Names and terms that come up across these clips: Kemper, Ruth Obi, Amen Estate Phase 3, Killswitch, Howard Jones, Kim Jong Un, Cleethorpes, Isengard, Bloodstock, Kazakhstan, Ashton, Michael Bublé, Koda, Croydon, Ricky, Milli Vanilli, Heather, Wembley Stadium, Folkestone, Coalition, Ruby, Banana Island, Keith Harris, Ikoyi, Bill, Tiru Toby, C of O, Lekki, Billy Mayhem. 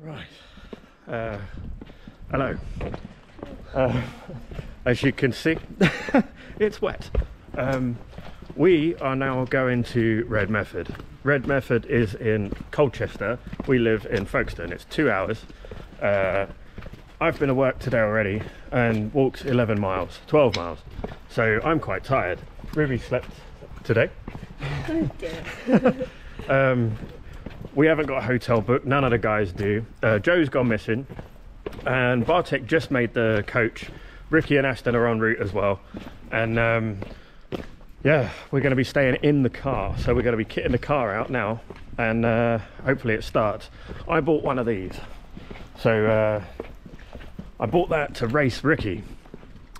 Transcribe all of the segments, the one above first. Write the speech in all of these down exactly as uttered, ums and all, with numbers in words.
Right. Uh, hello. Uh, as you can see, it's wet. Um, we are now going to Red Method. Red Method is in Colchester. We live in Folkestone. It's two hours. Uh, I've been to work today already and walked eleven miles, twelve miles. So I'm quite tired. Ruby slept today. um, we haven't got a hotel booked. None of the guys do. Uh, Joe's gone missing. And Bartek just made the coach. Ricky and Ashton are en route as well. And um, yeah, we're going to be staying in the car. So we're going to be kitting the car out now. And uh, hopefully it starts. I bought one of these. So uh, I bought that to race Ricky.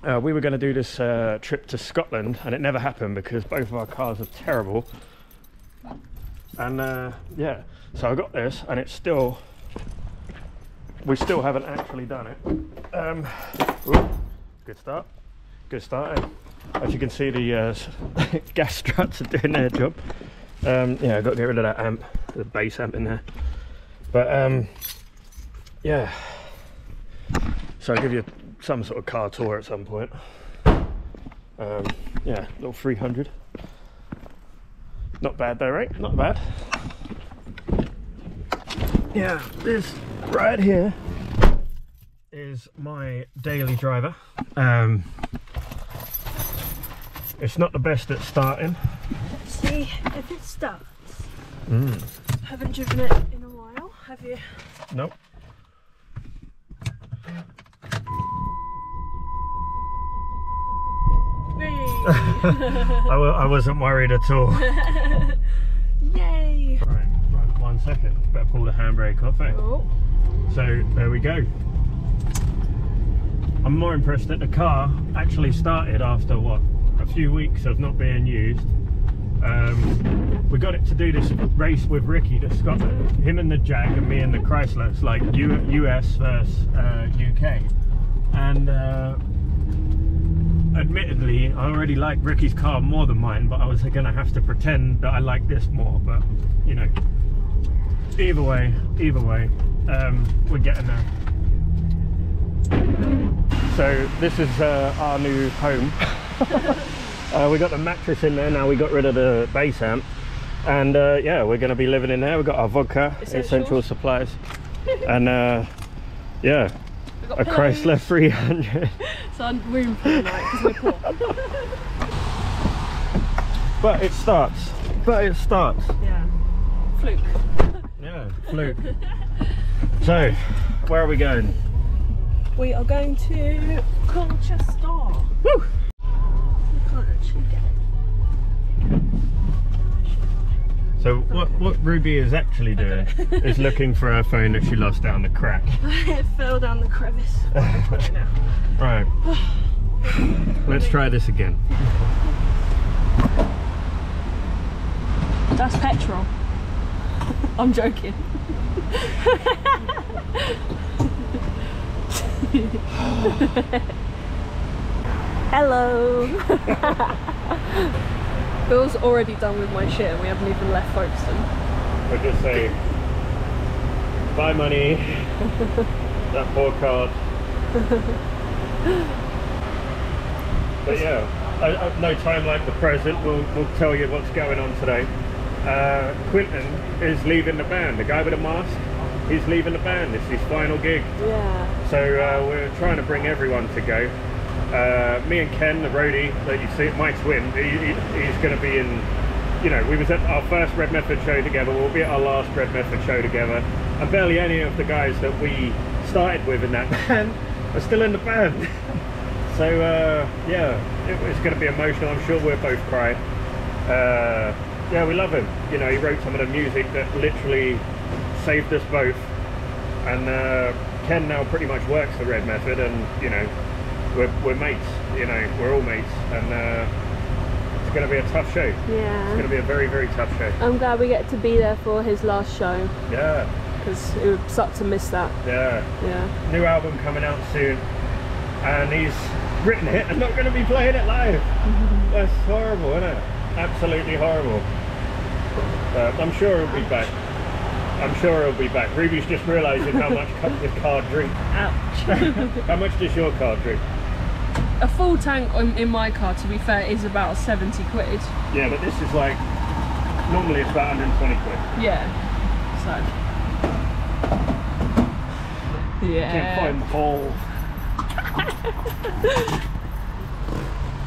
Uh, we were going to do this uh, trip to Scotland. And it never happened because both of our cars are terrible. And uh, yeah, so I got this and it's still... We still haven't actually done it. Um, ooh, good start. Good start. As you can see, the uh, gas struts are doing their job. Um, yeah, I've got to get rid of that amp, the bass amp in there. But um, yeah, so I'll give you some sort of car tour at some point. Um, yeah, little three hundred. Not bad though, right? Not bad. Yeah, this right here is my daily driver. Um, it's not the best at starting. Let's see if it starts. Mm. Haven't driven it in a while, have you? Nope. I, w I wasn't worried at all. Yay! Right. One second, better pull the handbrake off, eh? Oh. So there we go. I'm more impressed that the car actually started after what, a few weeks of not being used. Um, we got it to do this race with Ricky to Scotland, him and the Jag and me and the Chrysler. It's like U S versus uh, U K, and uh, admittedly I already like Ricky's car more than mine, but I was gonna have to pretend that I like this more, but you know. Either way, either way, um, we're getting there. So this is uh, our new home. uh, we got the mattress in there now, we got rid of the base amp. And uh, yeah, we're going to be living in there. We've got our vodka, essential, essential supplies. And uh, yeah, a Chrysler three hundred. It's our room for the night because we're poor. But it starts. But it starts. Yeah. Fluke. Yeah, fluke. So, where are we going? We are going to Colchester. Woo! I can't actually get it. So what, what Ruby is actually doing is looking for her phone that she lost down the crack. It fell down the crevice. Right. Let's try this again. That's petrol. I'm joking. Hello. Bill's already done with my shit and we haven't even left Folkestone. I'll just say bye money. That poor card. But yeah, I, I, no time like the present. We'll, we'll tell you what's going on today. Uh, Quinton is leaving the band, the guy with the mask, he's leaving the band, it's his final gig. Yeah. So uh, we're trying to bring everyone to go. Uh, me and Ken, the roadie, that you see, my twin, he, he, he's going to be in, you know, we was at our first Red Method show together, we'll be at our last Red Method show together, and barely any of the guys that we started with in that band are still in the band. So uh, yeah, it, it's going to be emotional, I'm sure we'll both cry. Uh, Yeah, we love him. You know, he wrote some of the music that literally saved us both. And uh, Ken now pretty much works for Red Method, and you know, we're we're mates. You know, we're all mates, and uh, it's going to be a tough show. Yeah, it's going to be a very very tough show. I'm glad we get to be there for his last show. Yeah, because it would suck to miss that. Yeah, yeah. New album coming out soon, and he's written it and not going to be playing it live. That's horrible, isn't it? Absolutely horrible. Uh, I'm sure he'll be back. I'm sure he'll be back. Ruby's just realising how much the car drinks. Ouch. How much does your car drink? A full tank on, in my car, to be fair, is about seventy quid. Yeah, but this is like, normally it's about a hundred and twenty quid. Yeah. So. Yeah. Can't find the hole.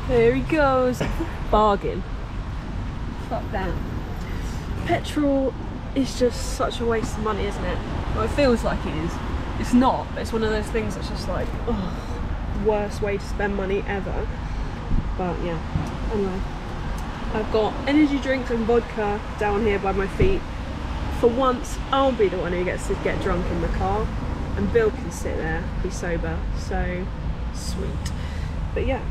There he goes. Bargain. Fuck that. Petrol is just such a waste of money, isn't it? Well, it feels like it is. It's not. It's one of those things that's just like, oh. Worst way to spend money ever. But yeah, anyway, I've got energy drinks and vodka down here by my feet. For once I'll be the one who gets to get drunk in the car, and Bill can sit there, be sober, so sweet. But yeah,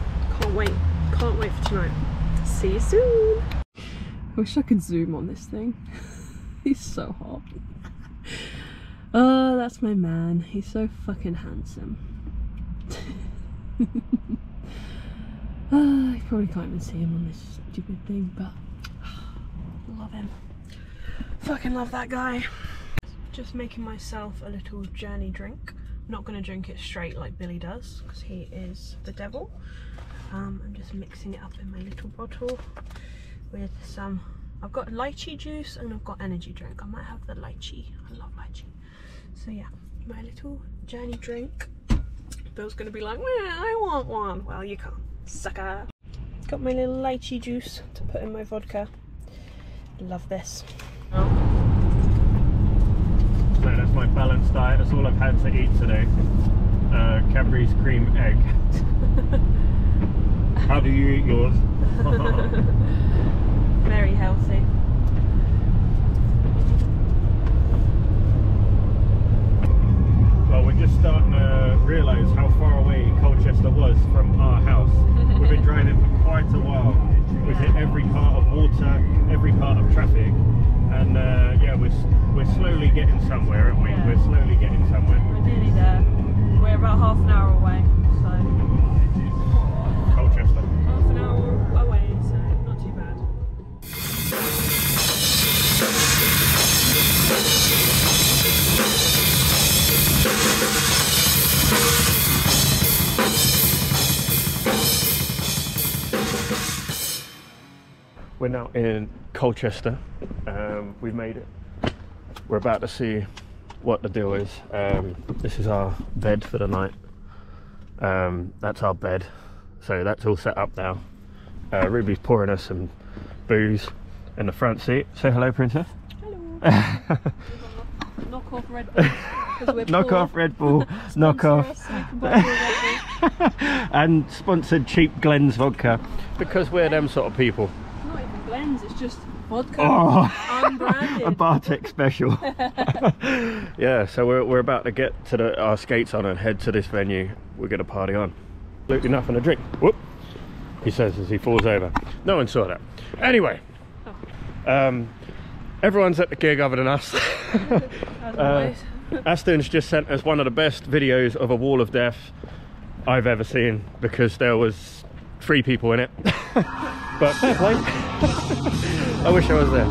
can't wait can't wait for tonight. See you soon. I wish I could zoom on this thing. He's so hot. Oh, that's my man. He's so fucking handsome. Oh, you probably can't even see him on this stupid thing, but oh, love him. Fucking love that guy. Just making myself a little journey drink. I'm not going to drink it straight like Billy does, because he is the devil. Um, I'm just mixing it up in my little bottle with some... I've got lychee juice and I've got energy drink. I might have the lychee. I love lychee. So yeah, my little journey drink. Bill's gonna be like, well, I want one. Well, you can't, sucker. Got my little lychee juice to put in my vodka. Love this. Oh. So that's my balanced diet. That's all I've had to eat today. Uh, Cadbury's cream egg. How do you eat yours? Very healthy. Well, we're just starting to realise how far away Colchester was from our house. We've been driving for quite a while. We've hit every part of water, every part of traffic, and uh, yeah, we're we're slowly getting somewhere, aren't we? Yeah. We're slowly getting somewhere. We're nearly there. We're about half an hour away, so Colchester. Half an hour away, so not too bad. We're now in Colchester. Um, we've made it. We're about to see what the deal is. Um, this is our bed for the night. Um, that's our bed. So that's all set up now. Uh, Ruby's pouring us some booze in the front seat. Say hello, Princess. Hello. Knock off Red Bull. Knock poor. Off Red Bull, knock off. And sponsored cheap Glen's vodka. Because we're them sort of people. It's not even Glen's, it's just vodka. Oh. Unbranded. A Bartek special. Yeah, so we're, we're about to get to the, our skates on and head to this venue. We're going to party on. Absolutely nothing to drink. Whoop, he says as he falls over. No one saw that. Anyway. Oh. Um, everyone's at the gig other than us. As always. Uh, Ashton's just sent us one of the best videos of a wall of death I've ever seen, because there was three people in it. But fair play. I wish I was there.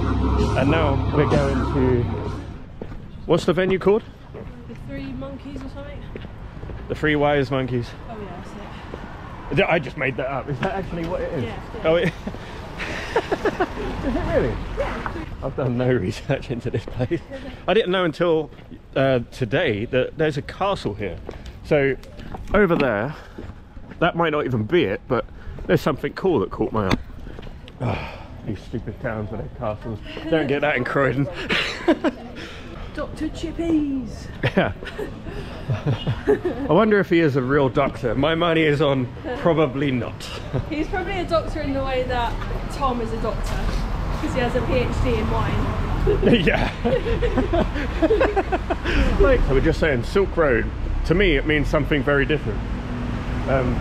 And now we're going to, what's the venue called? The Three Monkeys or something. The Three Wise Monkeys. Oh yeah, that's it. I just made that up. Is that actually what it is? Yeah, yeah. Oh, it... Is it really? Yeah. I've done no research into this place. I didn't know until uh, today that there's a castle here. So over there, that might not even be it, but there's something cool that caught my eye. Oh, these stupid towns with their castles. Don't get that in Croydon. Doctor Chippies. Yeah. I wonder if he is a real doctor. My money is on probably not. He's probably a doctor in the way that Tom is a doctor, because he has a PhD in wine. Yeah. Like, so we're just saying, Silk Road, to me it means something very different. Um,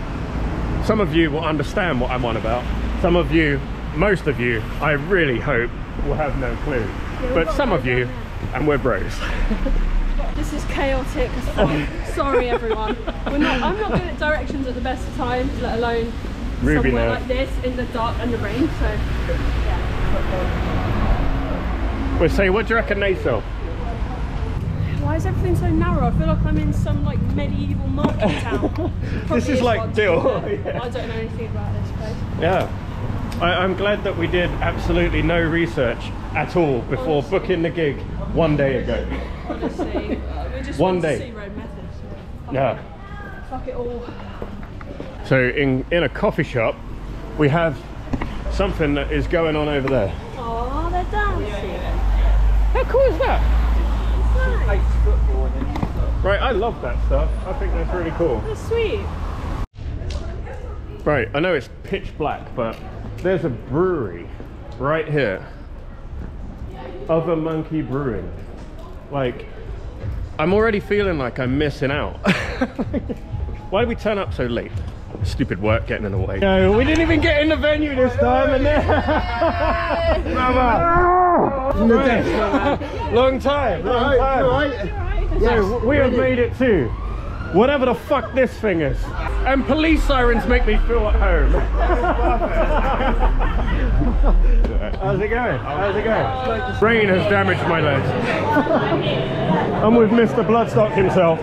some of you will understand what I'm on about. Some of you, most of you, I really hope, will have no clue. Yeah, but some of you, and we're bros. This is chaotic as fuck. Sorry everyone. We're not, I'm not good at directions at the best of times, let alone Ruby somewhere now. Like this in the dark and the rain, so yeah. We'll say, what do you reckon they sell? is everything so narrow? I feel like I'm in some like medieval market town. This is like Dill. Yeah. I don't know anything about this place. Yeah, I, I'm glad that we did absolutely no research at all before Honestly. booking the gig one day ago. Honestly, uh, we just one day. To see Red Method, so yeah. Fuck it all. So in in a coffee shop, we have something that is going on over there. Oh, they're dancing. How cool is that? Right, I love that stuff. I think that's really cool. That's sweet. Right, I know it's pitch black, but there's a brewery right here. Other Monkey Brewing. Like, I'm already feeling like I'm missing out. Why did we turn up so late? Stupid work getting in the way. No, we didn't even get in the venue this time. And then... Mama! Oh, right. Long time, long time. Right. Yes, so we ready. have made it to whatever the fuck this thing is. And police sirens make me feel at home. How's it going? How's it going? Rain has damaged my legs. I'm with Mister Bloodstock himself.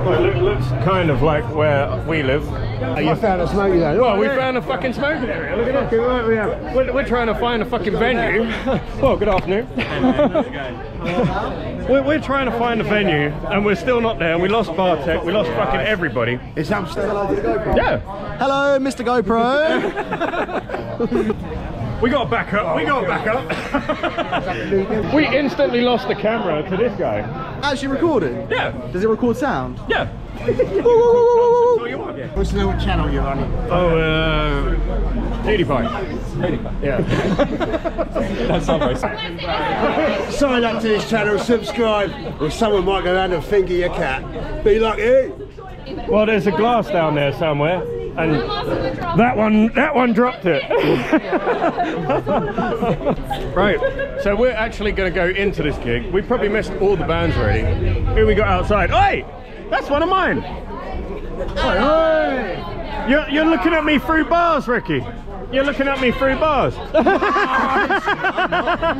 Well, it looks kind of like where we live. Oh, you found a smoking area. Well, we found a fucking smoking area. Look at this. Right, we have. We're, we're trying to find a fucking venue. Oh, good afternoon. we're, we're trying to find a venue, and we're still not there. We lost Bartek. We lost fucking everybody. It's Amsterdam. Yeah. Hello, Mister GoPro. We got a backup. We got a backup. We instantly lost the camera to this guy. Actually recording? Yeah. Does it record sound? Yeah. What's the what channel you're on? Oh, uh, eighty-five. Yeah. That's not very sad. Sign up to this channel, subscribe, or someone might go around and finger your cat. Be lucky. Well, there's a glass down there somewhere, and that one, that one dropped it. Right. So we're actually going to go into this gig. We probably missed all the bands already. Who we got outside? Oi! That's one of mine! Oi, oi. You're, you're looking at me through bars, Ricky! You're looking at me through bars! Oh,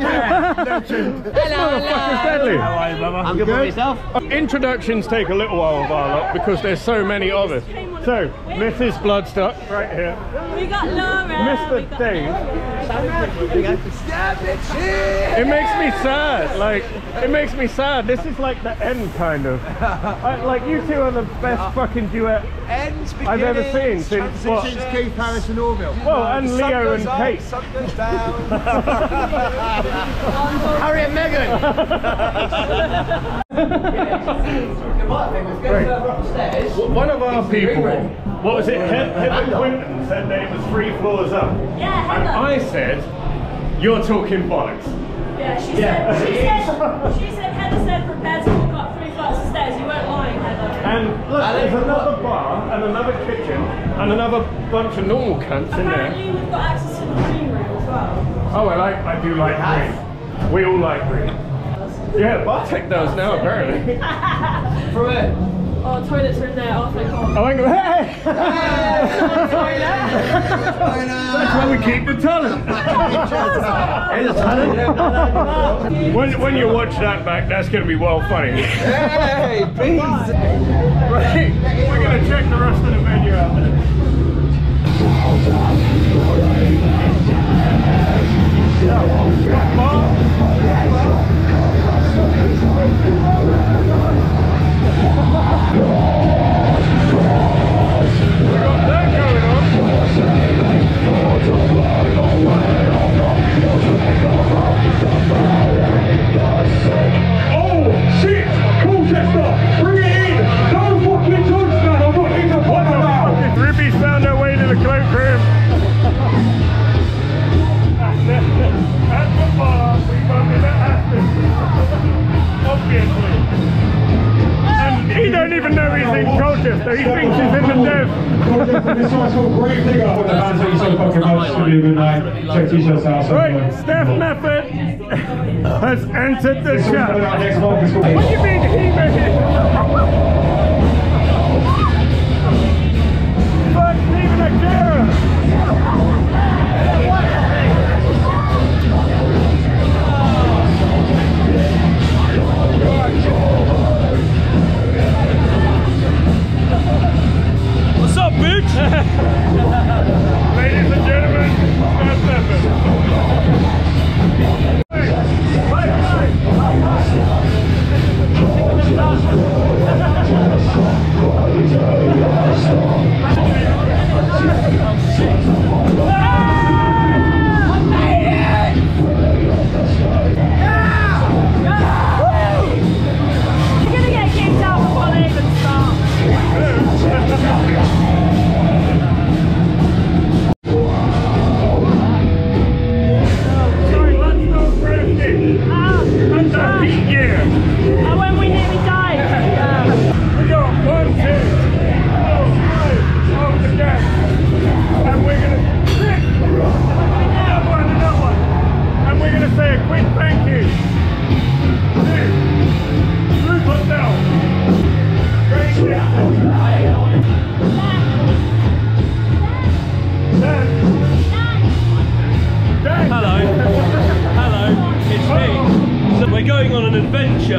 yeah. This motherfucker's deadly! How are you, brother? I'm good by myself. Introductions take a little while of our lot because there's so many of us. So, Missus Bloodstock, right here. We got Laura! Mister Dave. It makes me sad, like, it makes me sad. This is like the end, kind of. I, like, you two are the best fucking duet Ends, I've ever seen since what? Since Keith Harris and Orville. Well, and the Leo and up, Kate. Sun goes down. Harry and Meghan. One of our people, what was it? Heather Quinton said that it was three floors up. Yeah, and I said, you're talking bollocks. Yeah, she yeah. said, she said, she said, Heather said, prepare to walk up three flights of stairs. You weren't lying, Heather. And look, there's another bar and another kitchen and another bunch of normal cunts Apparently in there. Apparently we've got access to the green room as well. Oh, I like, I do like yes. green. We all like green. Yeah, Bartek does now, apparently. From it. Oh, toilets are in there, aren't they? Oh, hang on. Hey! Hey! That's why we keep the talent. Hey, the talent. When, when you watch that back, that's going to be well funny. Hey, please! Right, we're going to check the rest of the menu out there. We've got that going on. Oh shit! Colchester! Bring it in! No fucking jokes, man! I'm not into fun about! Ruby's found her way to the cloakroom. At the bar, we won't be at Ashton. Obviously. He don't even know he's in Colchester, he thinks he's in the dev. This one's called Great Digger. The bands that you so fucking much to do tonight. Check t-shirts out. Right, Steph Method has entered the shop. What do you mean he made it? Fuck, leave it a girl!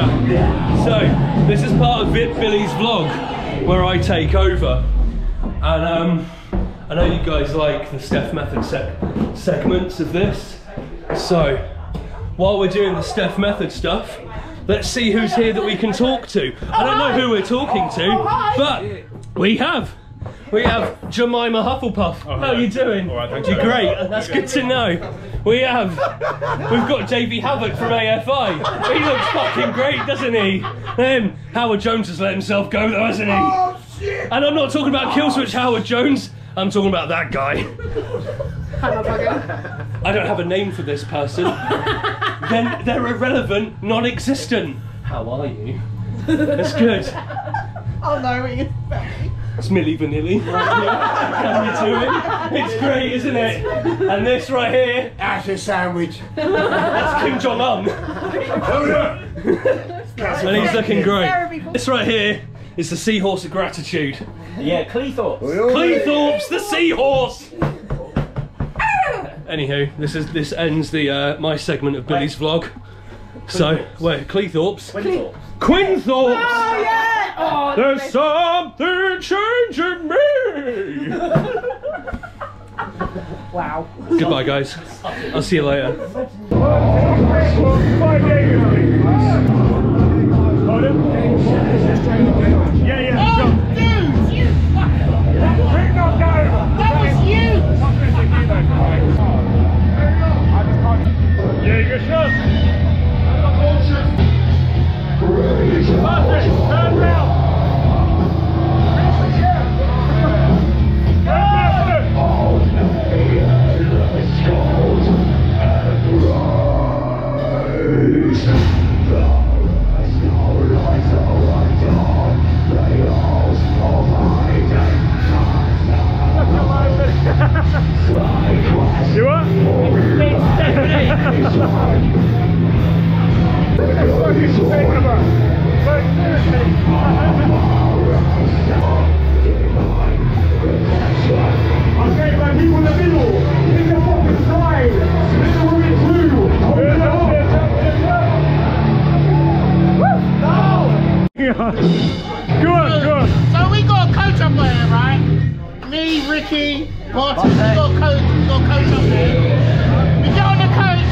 picture. So this is part of Vip Billy's vlog where I take over, and um, I know you guys like the Steph Method sec segments of this. So while we're doing the Steph Method stuff, let's see who's here that we can talk to. I don't know who we're talking to, but we have. We have Jemima Hufflepuff. Oh, how are you doing? All right, thank you. You're great. That's good to know. We have, we've got Davey Havoc from A F I. He looks fucking great, doesn't he? Um, Howard Jones has let himself go though, hasn't he? Oh, shit. And I'm not talking about Killswitch Howard Jones. I'm talking about that guy. I don't have a name for this person. Then they're irrelevant, non-existent. How are you? That's good. Oh no, we can say. It's Milli Vanilli. How are you doing? It's great, isn't it? And this right here. That's a sandwich. That's Kim Jong Un. And he's looking great. This right here is the Seahorse of Gratitude. Yeah, Cleethorpes. Cleethorpes, the Seahorse! Anywho, this is this ends the uh, my segment of Billy's vlog. So, where? Cleethorpes. Cleethorpes. Quinthorpes! Oh, yeah. Oh, there's nice. Something changing me! Wow. Goodbye, guys. I'll see you later. Yeah, yeah. Oh, dude, you fucker! That was you! Yeah, you got shot! Bartek, turn round! You what? That's what he's thinking about. Like, seriously, I'm getting my people in the middle, in the fucking side, middle of it too. No! Go on, go on. So we got a coach up there, right? Me, Ricky, Bartek, we got a coach, we got a coach up there. We get on the coach,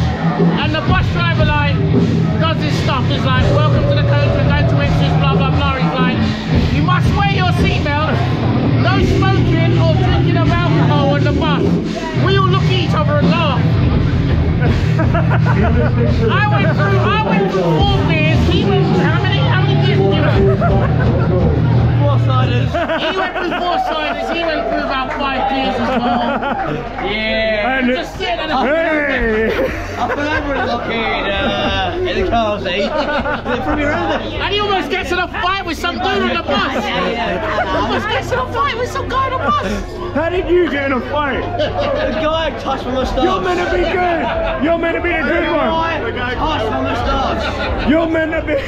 and the bus driver like, does his stuff, is like, welcome to the coach, we're going to exit, blah blah blah. He's like, you must wear your seatbelt, no smoking or drinking of alcohol on the bus. We all look at each other and laugh. I went through, I went through four beers, he went through, how many, how many beers did you have? Four ciders. He went through four ciders, he went through about five beers as well. Yeah, and just sitting in the hey. I feel like we're looking in the car seat. They're probably around there. And he almost gets in a fight with some dude on the bus. He almost gets in a fight with some guy on the bus. How did you get in a fight? The guy touched from the stars. You're meant to be good. You're meant to be a good one. The guy touched from the stars. You're meant to be. Who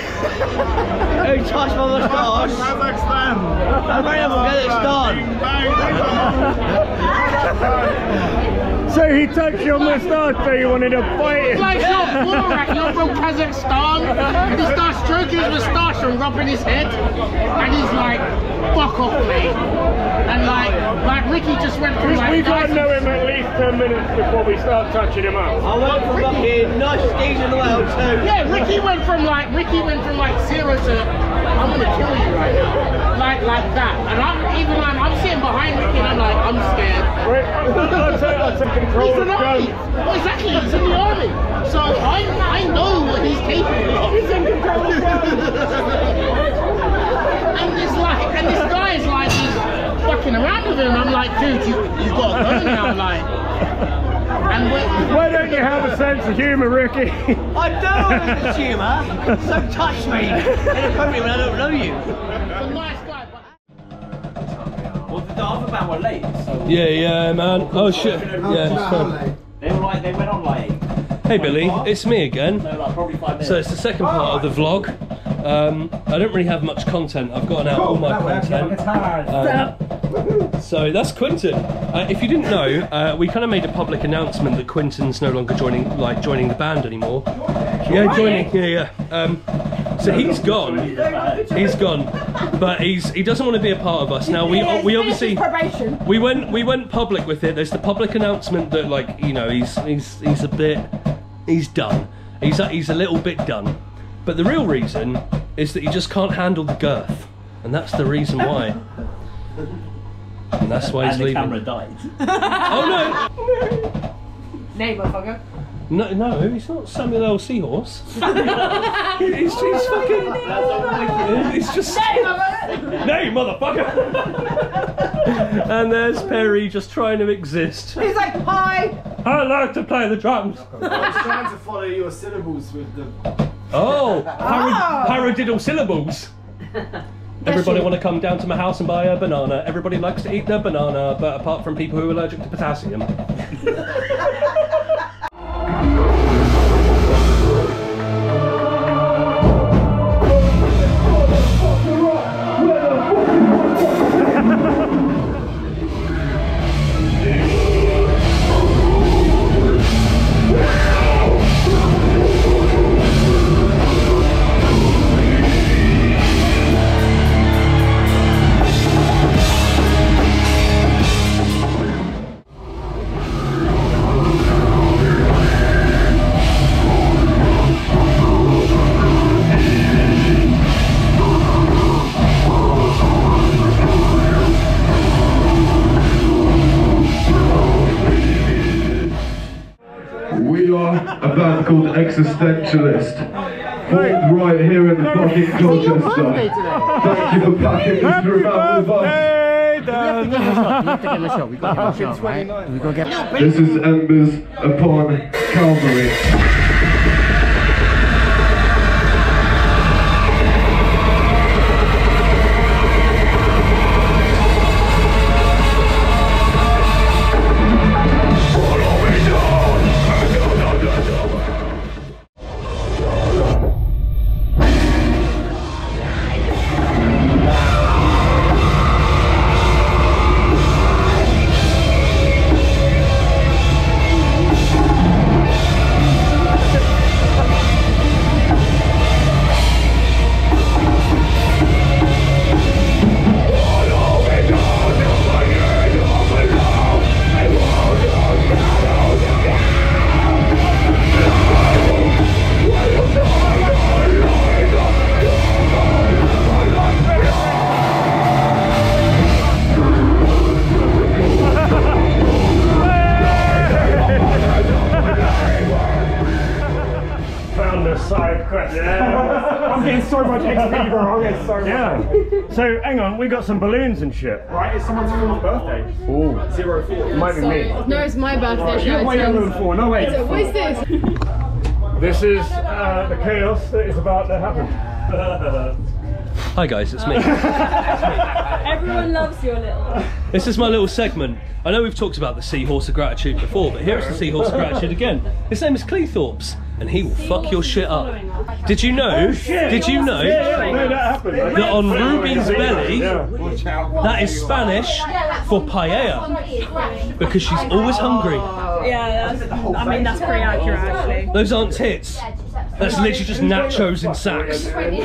touched from the stars? Kazakhstan. I'm ready to get it started. So he touched your moustache, so you wanted to fight him. It's like you're Borat, you're from Kazakhstan. He starts stroking his moustache and rubbing his head. And he's like, fuck off me. And like, like Ricky just went through like we got to know him at least ten minutes before we start touching him up. I went from up here, nice stage in the world too. Yeah, Ricky went from like, Ricky went from like zero to, I'm gonna kill you right now. Like, like that. And I'm even like, I'm sitting behind Ricky and I'm like, I'm scared. I'll take, I'll take control of the guns. Well, exactly, he's in the army. So I, I know what he's capable of. He's in control of the guns. And this like, and this guy is like, he's fucking around with him. I'm like, dude, you, you've got to go now, like. And why don't you have a sense of humour, Ricky? I don't have a sense of humour, so touch me. And probably when I don't know you. It's a nice guy, but... Well, the other band were late, so... Yeah, yeah, man. Oh, shit. Yeah, it's fun. They were like, they went on like... Hey, Billy, it's me again. No, like probably five minutes. So it's the second part of the vlog. Um, I don't really have much content. I've gotten out all my content. Um, So that's Quinton. Uh, if you didn't know, uh, we kind of made a public announcement that Quinton's no longer joining, like joining the band anymore. Yeah, joining. Yeah, yeah. Um, So he's gone. He's gone. But he's he doesn't want to be a part of us. Now we we obviously we went we went public with it. There's the public announcement that, like, you know, he's he's he's a bit he's done. He's he's a little bit done. But the real reason is that he just can't handle the girth, and that's the reason why. And that's why he's and the leaving. Camera died. Oh no! Nay, motherfucker. No, no, he's not Samuel L. Seahorse. he's he's oh, fucking. It's just. Nay, motherfucker! Nay, motherfucker! And there's Perry just trying to exist. He's like, hi! I like to play the drums. I was trying to follow your syllables with the. Oh! Paradiddle oh. syllables! Everybody want to come down to my house and buy a banana. Everybody likes to eat their banana, but apart from people who are allergic to potassium. Existentialist. Born right here in the fucking Colchester. Thank you for packing this room out with us. This is Embers Upon Calvary. So hang on, we got some balloons and shit. Right, it's someone's fourth birthday. Ooh. Zero four. Might be me. No, it's my birthday. Right. You're way younger than four. No way. What is this? This is uh, the chaos that is about to happen. Hi guys, it's me. Everyone loves your little. This is my little segment. I know we've talked about the seahorse of gratitude before, but here's the seahorse of gratitude again. His name is Cleethorpes, and he will fuck your shit up. Did you know? Oh, did you know that, that on Ruby's belly, that is Spanish for paella, because she's always hungry. Yeah, that's, I mean that's pretty accurate actually. Those aren't tits. That's literally just nachos in sacks. Ready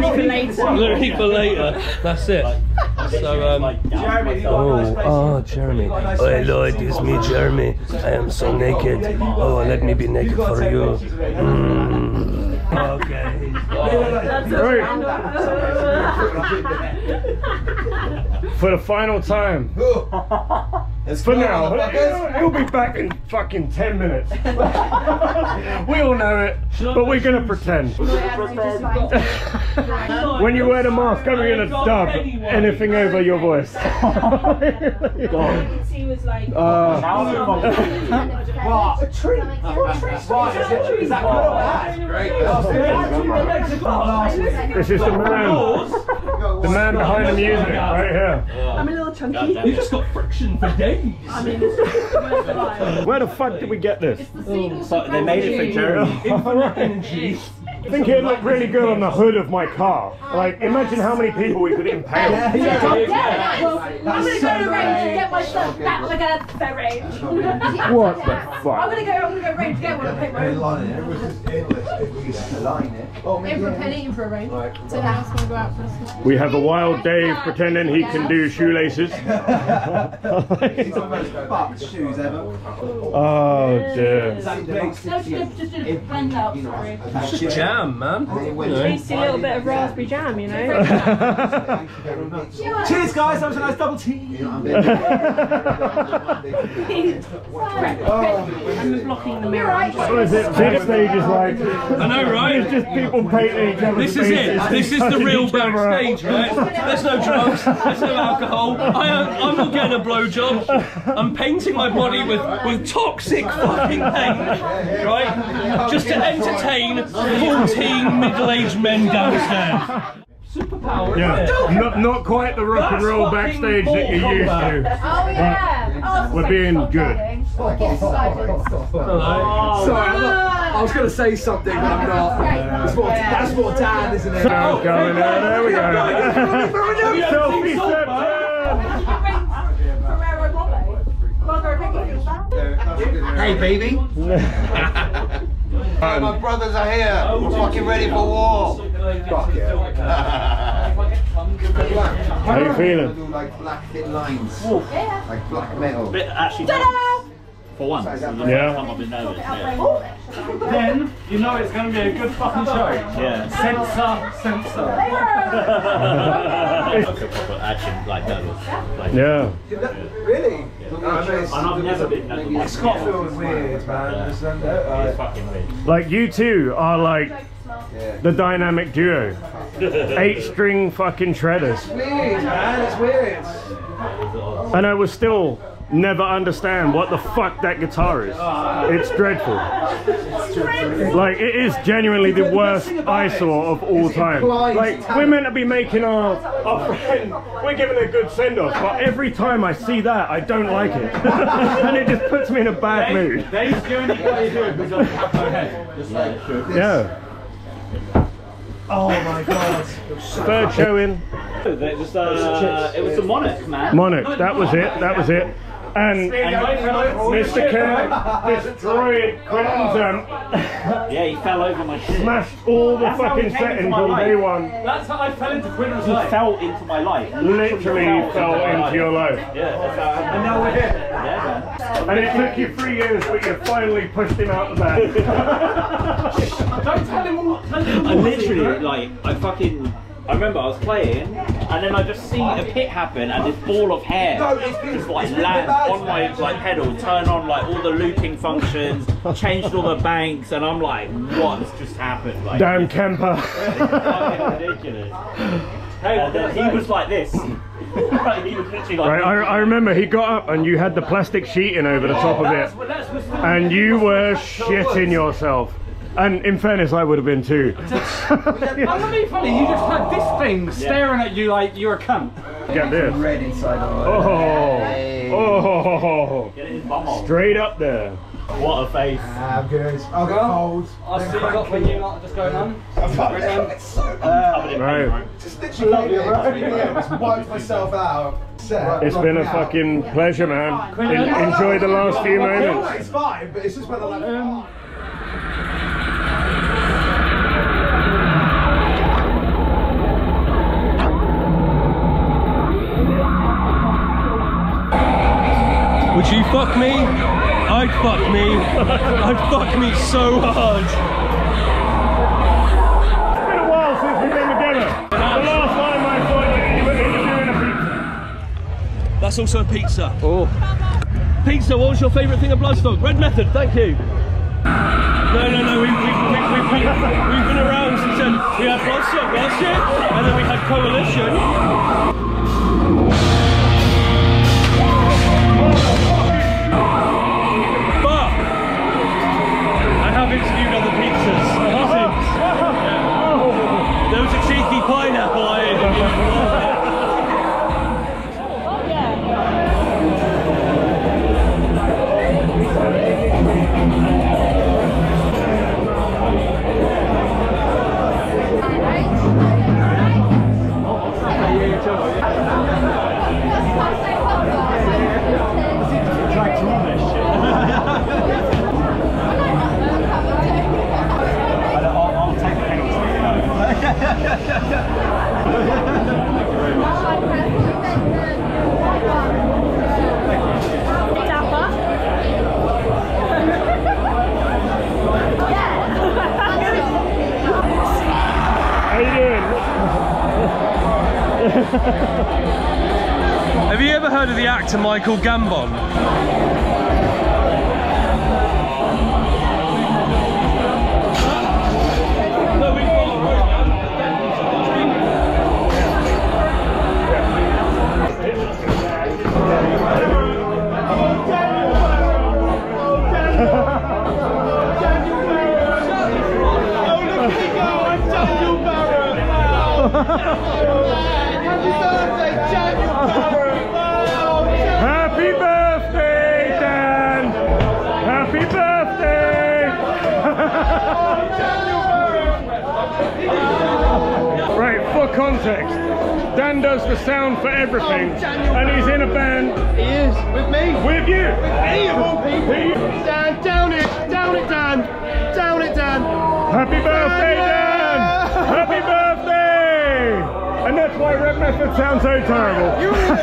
for later. Ready for later. That's it. So, um, oh, oh, Jeremy. Oh, Lloyd, it's me, Jeremy. I am so naked. Oh, let me be naked for you. Mm. Okay. Right. For the final time. It's for now. He'll be back in fucking ten minutes. We all know it, but we're gonna pretend. When you wear the mask, I'm gonna dub anything over your voice. This is the man. The man behind the music, right here. I'm a little chunky. You just got friction for days. I mean, where the fuck did we get this? It's the oh, they made it for Jeremy. I think it looked really good on the hood of my car. Like, imagine how many people we could impale. Yeah, yeah, yeah. Well, I'm going to go to the range and get my stuff back like a ferrage. What the fuck? I'm going to go, I'm going to go range to get one and pick my own. It was just endless if we used to line it. In for a penny, in for a range. So now it's going to go out for a smoke. We have the wild Dave pretending he can do shoelaces. He's the most fucked shoes ever. Oh dear. Just do the blend out for it. It's just jam, man. Tasty little bit of raspberry jam, you know. Cheers, guys. That was a nice double tea. I'm blocking the mirror. What is it? This stage is like. I know, right? It's just people painting each other. This is it. This is the real backstage, right? There's no drugs. There's no alcohol. I am, I'm not getting a blowjob. I'm painting my body with with toxic fucking paint, right? Just to entertain fourteen middle-aged men downstairs. Superpower, yeah. Isn't it? Not, not quite the rock and roll backstage that you're used to. Oh yeah! We're being good. I was going to say something, but I'm not. That's what, that's what Dan, isn't it? Oh, going there, there we go. Hey, baby. My brothers are here. We're fucking ready for war. Fuck yeah. How are you feeling? I do like black thin lines. Like black metal. Ta-da! For once, yeah. Then you know it's going to be a good fucking show. Yeah. Censor, censor. Like a proper action like that. Like, yeah. Really? I've never been that much. It's got feels weird, man. It's fucking weird. Like you two are like the dynamic duo. Eight-string fucking shredders. It's weird, man. It's weird. And I was still. Never understand what the fuck that guitar is. It's dreadful. Like, it is genuinely the worst eyesore of all time. Like, we're meant to be making our, our friend, we're giving a good send-off, but every time I see that, I don't like it. And it just puts me in a bad mood. Dave's the only guy you do it because of Capo Head. Just like this. Yeah. Oh my god. Third showing. It was, uh, it was the Monarch, man. Monarch, that was it, that was it. And, and Mister Ken destroyed Quinton's amp. Yeah, he fell over my shit. Smashed all the That's fucking settings on day one. That's how I fell into Quinton's life. He fell into my life. Literally fell, fell into, into your life. life. Yeah, that's how I And now we're here. Yeah, man. And it took you three years, but you finally pushed him out of the band. Don't tell him what. Tell him what I literally, like, I fucking. I remember I was playing, and then I just see a pit happen, and this ball of hair just like land on my like pedal, turn on like all the looping functions, changed all the banks, and I'm like, what's just happened? Like, damn Kemper! Fucking ridiculous. Hey, and then he was like this. Right, he was literally like. Right, I, I remember he got up, and you had the plastic sheeting over the top of it, and you were shitting yourself. And in fairness, I would have been too. I'm not being funny, you just had this thing staring yeah. at you like you're a cunt. Get this. Red inside oh. Hey. Oh. Get it in straight up there. What a face. I'm good. I'll go. Cold. I'll see you got when you're not just going on. I'm fucking it. It's so uh, right. Just literally I wiped myself out. It's been a fucking pleasure, man. Enjoy the last few moments. It's fine, but it's just whether like. Would you fuck me? I'd fuck me. I'd fuck me so hard. It's been a while since we've been together. The last time I saw you, you were interviewing a pizza. That's also a pizza. Oh. Pizza, what was your favourite thing at Bloodstock? Red Method, thank you. No, no, no, we've, we've, we've, we've, been, we've been around since then. We had Bloodstock last year, and then we had Coalition. Interviewed other pizzas. Yeah. There was a cheeky pineapple I interviewed. Oh yeah. Have you ever heard of the actor Michael Gambon? Happy birthday, Dan! Happy birthday! Right, for context, Dan does the sound for everything, and he's in a band. He is with me. With you. With me. Dan, down it, down it, Dan, down it, Dan. Happy birthday, Dan! Happy birthday! And that's why Red Method sounds so terrible. You were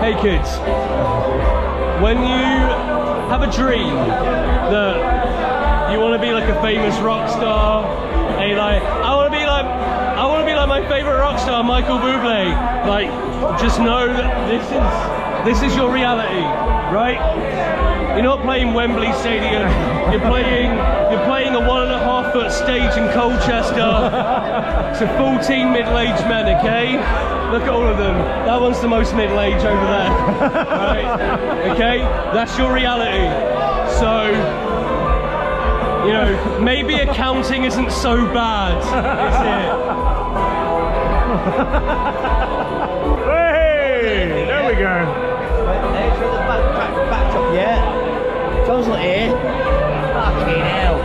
Hey kids, when you have a dream that you want to be like a famous rock star, and you're like, I want to be like, I want to be like my favorite rock star, Michael Bublé. Like, just know that this is, this is your reality, right? You're not playing Wembley Stadium. You're playing, you're playing a one and a half foot stage in Colchester to fourteen middle-aged men. Okay, look at all of them. That one's the most middle-aged over there, right? Okay, that's your reality. So. You know, maybe accounting isn't so bad, is it? Hey, there we go. Backed up yet? John's not here. Fucking hell.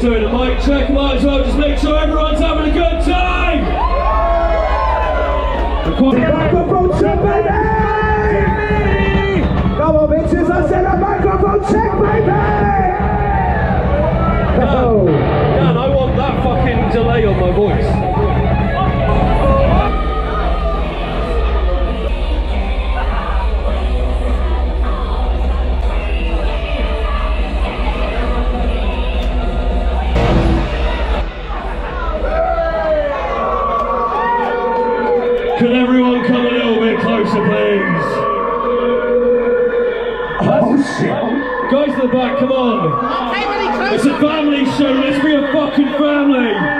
Doing a mic check, might as well just make sure everyone's having a good time! Microphone check, baby! Come on, bitches, I said a microphone check, baby! Oh. Dan, I want that fucking delay on my voice. Could everyone come a little bit closer, please? Oh shit! Guys in the back, come on! Hey, it's a family show, let's be a fucking family!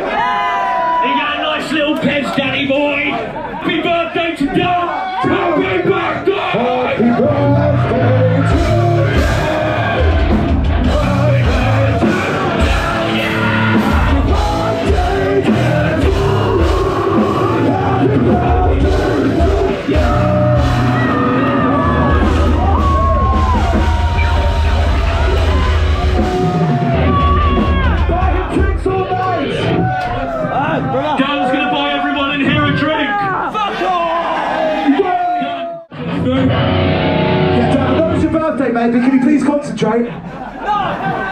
Yeah. You got a nice little pez, Daddy boy. Happy birthday to Dad. Happy birthday. Happy birthday to baby, can you please concentrate? No!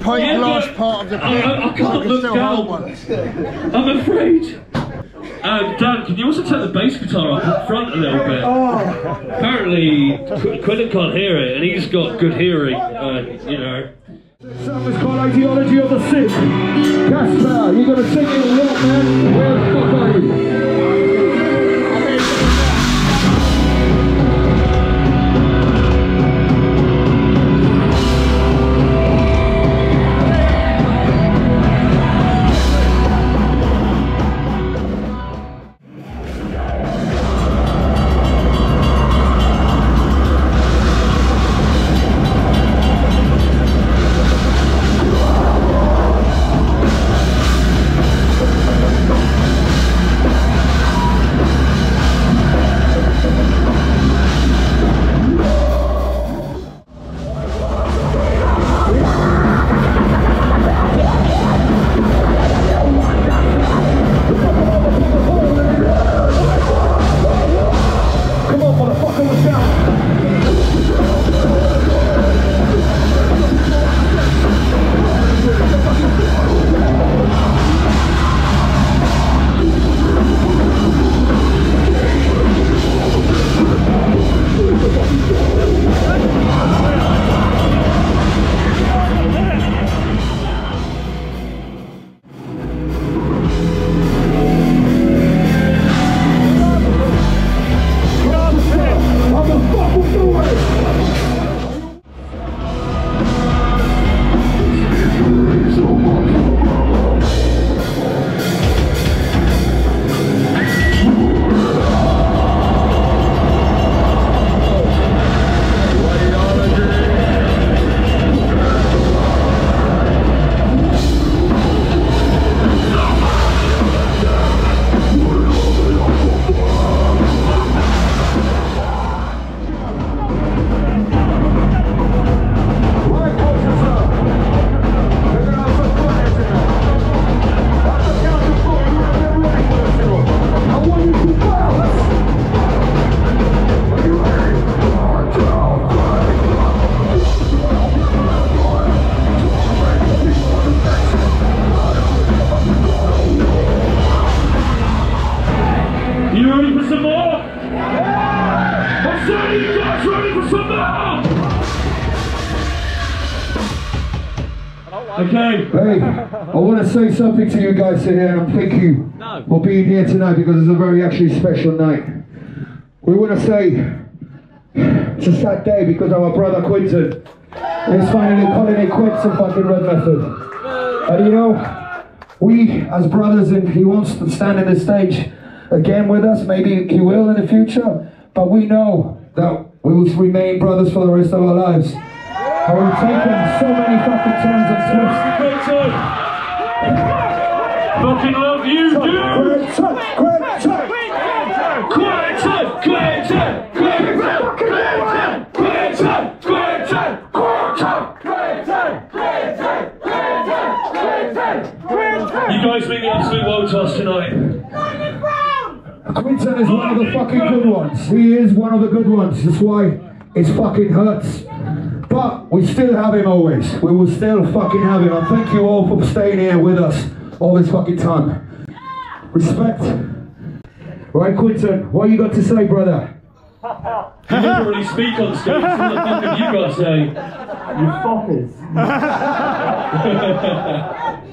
Point yeah, last part of the I, I, I can't look down. I'm afraid. Um, Dan, can you also take the bass guitar up in front a little bit? Oh. Apparently, Quinton can't hear it, and he's got good hearing. Uh, you know. This song is called Ideology of the Sick. Casper, you're gonna sing it a lot, man. Where the fuck are you? Say something to you guys today, and I thank you no. for being here tonight, because it's a very actually special night. We want to say it's a sad day because our brother Quinton is finally calling it quits on fucking Red Method. And you know, we as brothers, and he wants to stand on the stage again with us, maybe he will in the future, but we know that we will remain brothers for the rest of our lives. And we've taken so many fucking turns and twists. fucking love you, dude! Quinton! Quinton! Quinton! Quinton! Quinton! Quinton! Quinton! Quinton! Quinton! Quinton! Quinton! Quinton! Quinton! Quinton! You guys make the absolute Wotos tonight. Lightning round! Quinton is one of the fucking good ones. He is one of the good ones. That's why it fucking hurts. But we still have him always. We will still fucking have him. And thank you all for staying here with us all this fucking time. Respect. Right, Quinton, what you got to say, brother? You never really speak on stage. What the fuck have you got to say? You fuckers.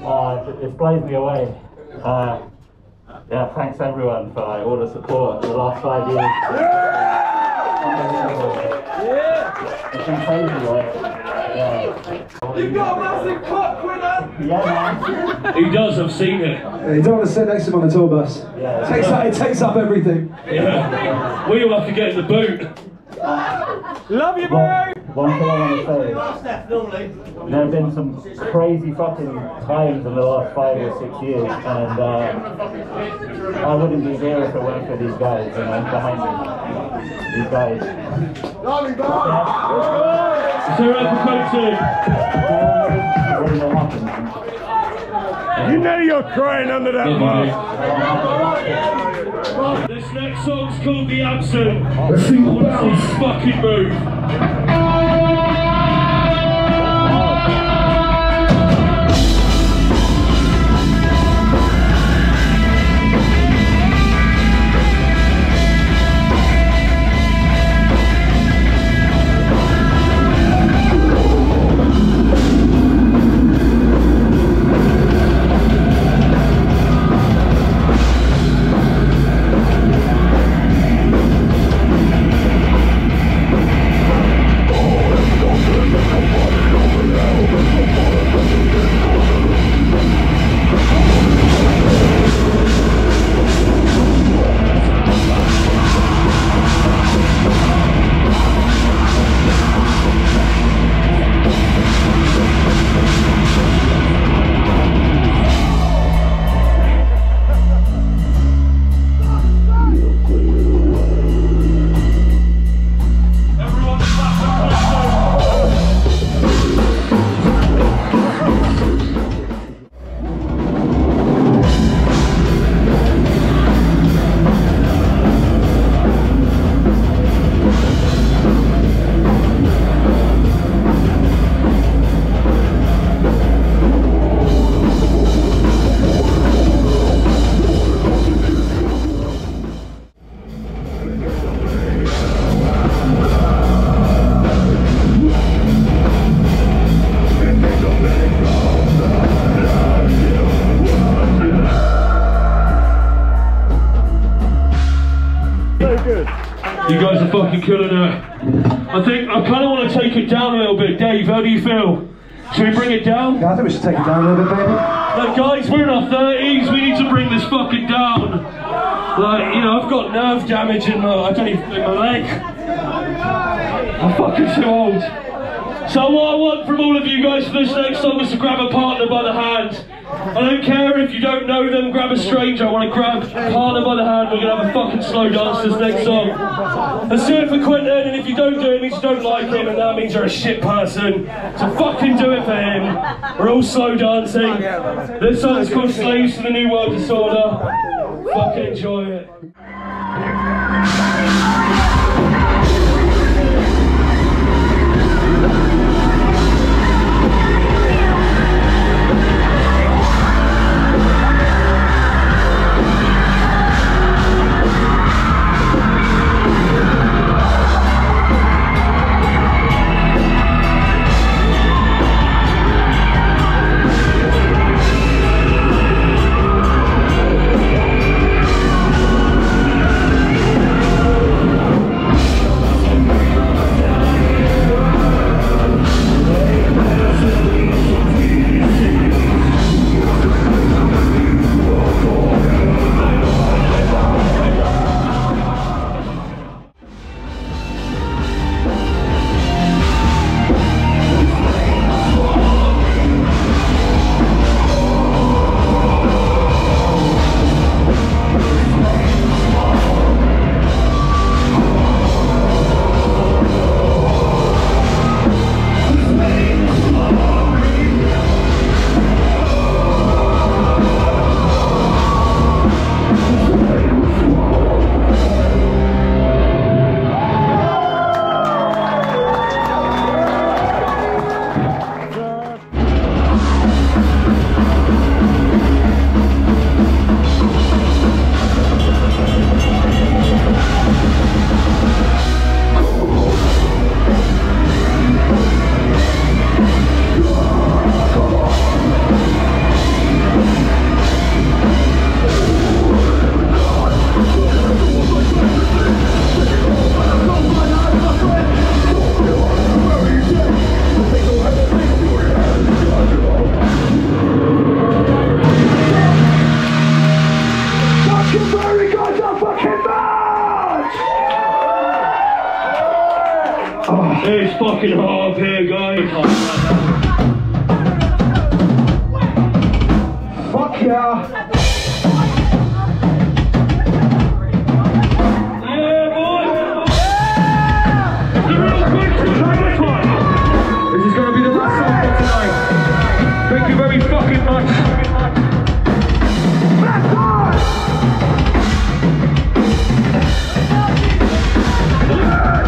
uh, it's blazed me away. Uh, yeah, thanks everyone for like, all the support in the last five years. Yeah! Yeah. It's been crazy, like, yeah. You've got a massive cock, Quinton! Yeah, man. He does, I've seen it. Yeah, you don't want to sit next to him on the tour bus. Yeah, it, takes up, it takes up everything. Yeah. We all have to get in the boot. Love you, bro! One thing I want to say is, there have been some crazy fucking times in the last five or six years, and uh, I wouldn't be here if it weren't for these guys, you know, behind me. These guys. Love you, bro! Yeah. Is there a proposal? You know you're crying under that mask. This next song's called The Absent. Let's see this fucking move. Killing her. I think I kind of want to take it down a little bit. Dave, how do you feel? Should we bring it down? Yeah, I think we should take it down a little bit, baby. Like, guys, we're in our thirties. We need to bring this fucking down. Like, you know, I've got nerve damage in my, I don't even, in my leg. I'm fucking too old. So what I want from all of you guys for this next song is to grab a partner by the hand. I don't care if you don't know them, grab a stranger. I want to grab a partner by the hand. We're going to have a fucking slow dance this next song. Let's do it for Quinton, and if you don't do it, it means you don't like him, and that means you're a shit person. So fucking do it for him. We're all slow dancing. This song is called Slaves to the New World Disorder. Fucking enjoy it. It's fucking hot up here, guys. Fuck yeah. Thank you very fucking much. Black on! Yeah.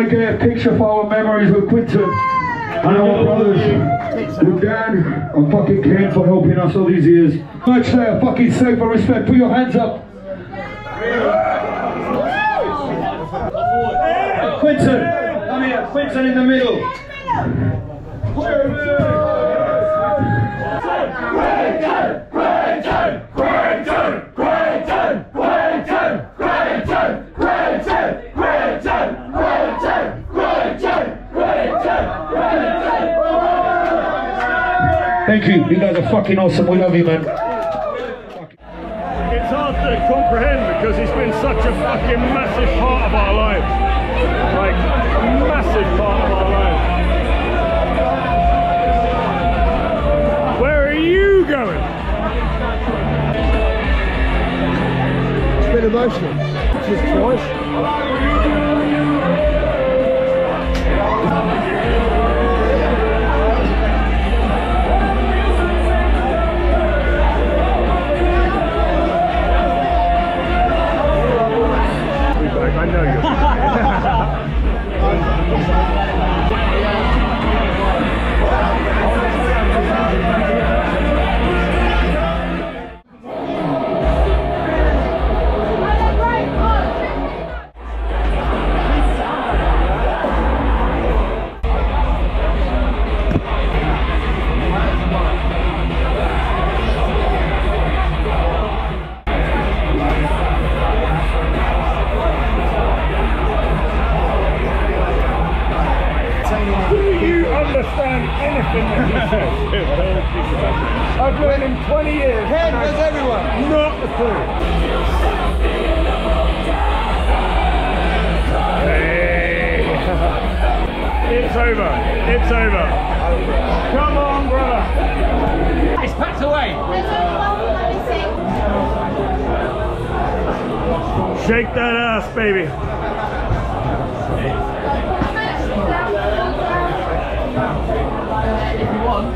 want to get a picture of our memories with Quinton and our brothers, with Dan and fucking Ken for helping us all these years. Much there, fucking safe and respect. Put your hands up. Quinton, come here. Quinton in the middle. Quinton! Quinton! Quinton! Quinton! Quinton! Quinton! Quinton! Quinton! Quinton! Quinton! Quinton! Thank you. You guys are fucking awesome. We love you, man. It's hard to comprehend because it's been such a fucking massive part of our lives. Like, massive part of our lives. Going. It's been emotional. Just twice. I know you. I've known him twenty years. Head was everyone. Not a clue. Hey. It's over. It's over. Come on, brother. It's packed away. Shake that ass, baby. If you want.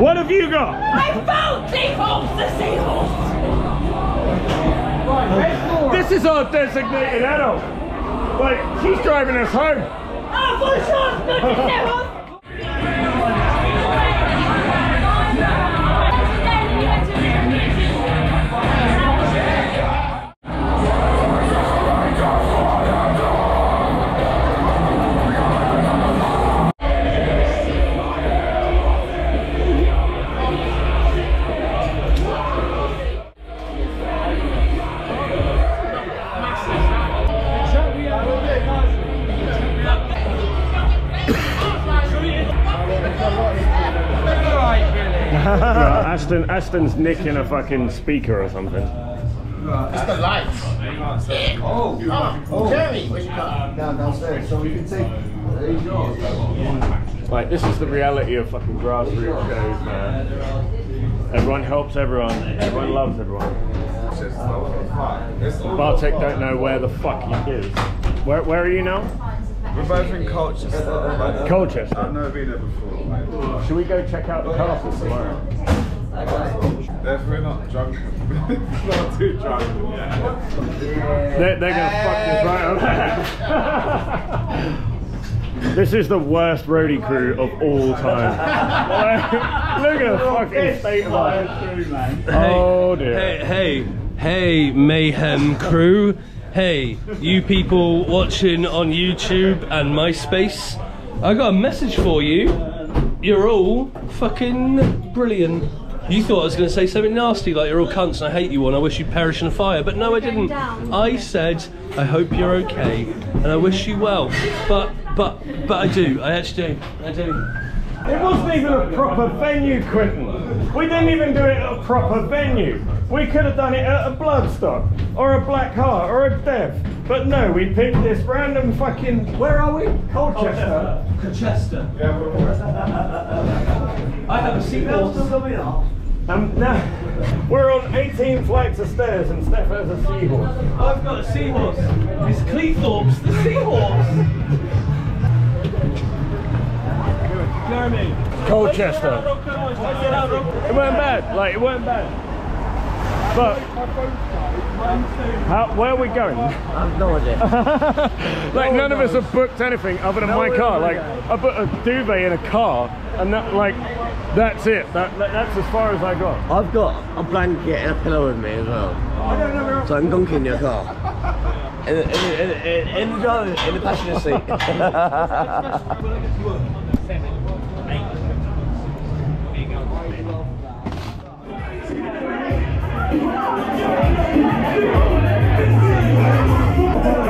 What have you got? I found Cleethorpes the seahorse! Right, this is our designated adult. Like, she's driving us home. Oh, for sure, good to see you. Ashton, Ashton's nicking a fucking speaker or something. It's the lights. Oh, oh, Jerry. Down, downstairs, so we can take. Like, this is the reality of fucking grassroots shows, man. Everyone helps everyone. Everyone loves everyone. Bartek don't know where the fuck he is. Where, where are you now? We're both in Colchester. Colchester? I've never been there before. Should we go check out the castle tomorrow? If we're not drunk, not too drunk. Yeah. They're, they're gonna fuck this right up. This is the worst roadie crew of all time. Look at the fucking state of life. Oh dear. Hey, hey, hey, Mayhem crew. Hey, you people watching on YouTube and MySpace, I got a message for you. You're all fucking brilliant. You thought I was going to say something nasty, like you're all cunts and I hate you and I wish you'd perish in a fire, but no I didn't. I said, I hope you're okay and I wish you well, but, but, but I do, I actually do, I do. It wasn't even a proper venue, Quinton. We didn't even do it at a proper venue. We could have done it at a Bloodstock, or a Black Heart, or a Dev, but no, we picked this random fucking... Where are we? Colchester. Colchester. Yeah, we're all... I have a seahorse. Um, no. We're on eighteen flights of stairs and Steph has a seahorse. I've got a seahorse. It's Cleethorpes, the seahorse. Jeremy. Colchester. It weren't bad, like, it weren't bad. Look. How, where are we going? I've no idea. Like no none of us have booked anything other than no my car. Like I booked a duvet in a car, and that like that's it. That, that that's as far as I got. I've got a blanket and a pillow with me as well. I don't know. So I'm gunking your car. in, in, in, in, in the driver, in the passenger seat. And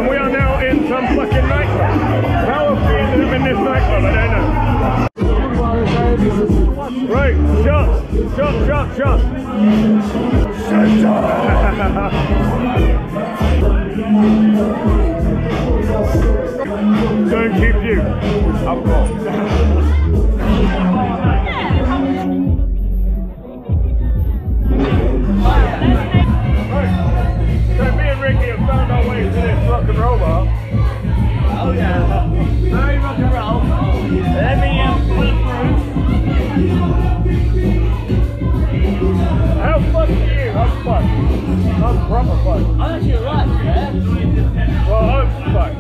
we are now in some fucking nightclub. How have we ended up in this nightclub? I don't know. Right, shots, shots, shots, shots. Shut up! Don't keep you. I've got. So me and Ricky have found our way to this rock and roll bar. Oh yeah. Very rock and roll. Let me um, flip. How fucked are you? I'm fucked. I'm proper fucked. I'm actually right, yeah? Well, I'm fucked.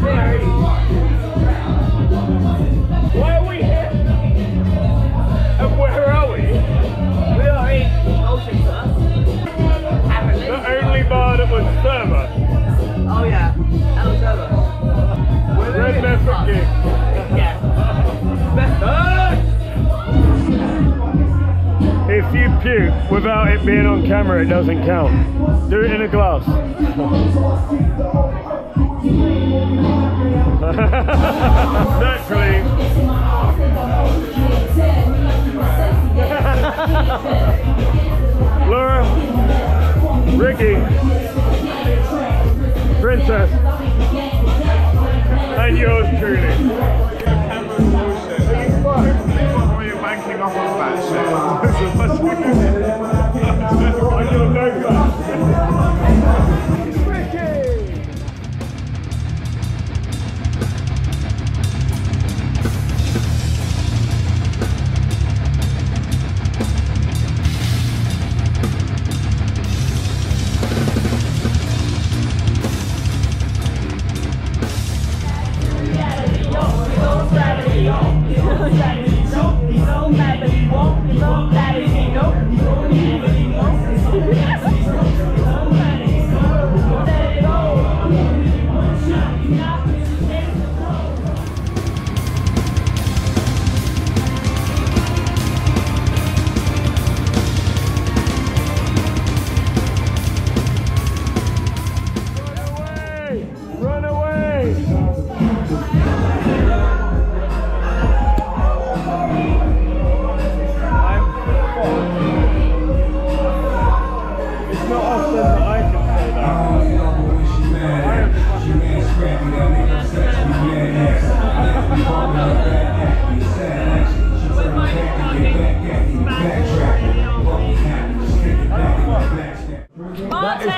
Very fucked. Why are we here? And where are we? We are in Ocean Sun. The only bar that was sober. Oh yeah, that was sober. Red Method gig. Yeah. Method! If you puke without it being on camera, it doesn't count. Do it in a glass. Naturally. Laura, Ricky, Princess, and yours truly. Are you banking off on that shit? I don't know that.